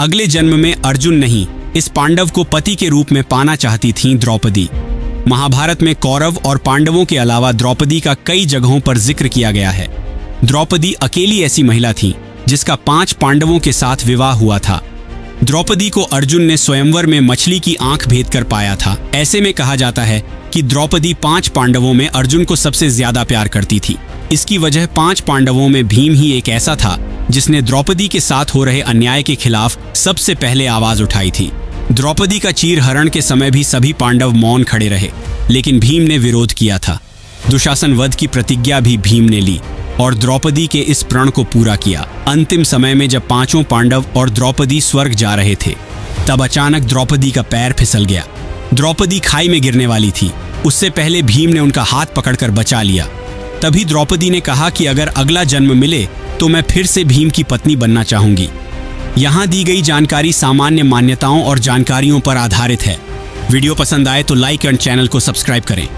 अगले जन्म में अर्जुन नहीं, इस पांडव को पति के रूप में पाना चाहती थीं द्रौपदी। महाभारत में कौरव और पांडवों के अलावा द्रौपदी का कई जगहों पर जिक्र किया गया है। द्रौपदी अकेली ऐसी महिला थीं जिसका 5 पांडवों के साथ विवाह हुआ था। द्रौपदी को अर्जुन ने स्वयंवर में मछली की आंख भेदकर पाया था। ऐसे में कहा जाता है कि द्रौपदी 5 पांडवों में अर्जुन को सबसे ज्यादा प्यार करती थी। इसकी वजह 5 पांडवों में भीम ही एक ऐसा था जिसने द्रौपदी के साथ हो रहे अन्याय के खिलाफ सबसे पहले आवाज उठाई थी। द्रौपदी का चीरहरण के समय भी सभी पांडव मौन खड़े रहे, लेकिन भीम ने विरोध किया था। दुशासन वध की प्रतिज्ञा भी भीम ने ली और द्रौपदी के इस प्रण को पूरा किया। अंतिम समय में जब 5 पांडव और द्रौपदी स्वर्ग जा रहे थे, तब अचानक द्रौपदी का पैर फिसल गया। द्रौपदी खाई में गिरने वाली थी, उससे पहले भीम ने उनका हाथ पकड़कर बचा लिया। तभी द्रौपदी ने कहा कि अगर अगला जन्म मिले तो मैं फिर से भीम की पत्नी बनना चाहूंगी। यहाँ दी गई जानकारी सामान्य मान्यताओं और जानकारियों पर आधारित है। वीडियो पसंद आए तो लाइक एंड चैनल को सब्सक्राइब करें।